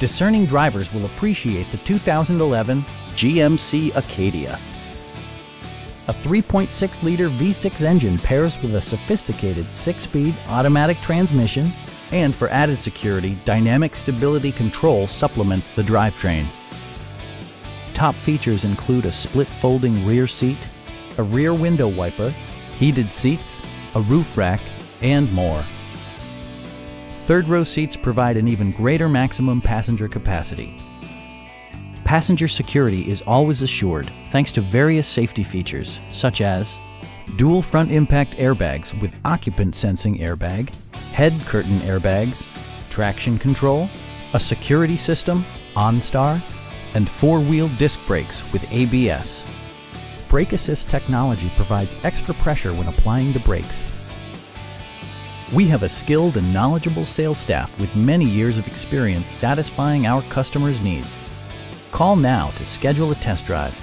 Discerning drivers will appreciate the 2011 GMC Acadia. A 3.6-liter V6 engine pairs with a sophisticated 6-speed automatic transmission, and for added security, dynamic stability control supplements the drivetrain. Top features include a split folding rear seat, a rear window wiper, heated seats, a roof rack, and more. Third row seats provide an even greater maximum passenger capacity. Passenger security is always assured thanks to various safety features such as dual front impact airbags with occupant sensing airbag, head curtain airbags, traction control, a security system, OnStar, and four-wheel disc brakes with ABS. Brake assist technology provides extra pressure when applying the brakes. We have a skilled and knowledgeable sales staff with many years of experience satisfying our customers' needs. Call now to schedule a test drive.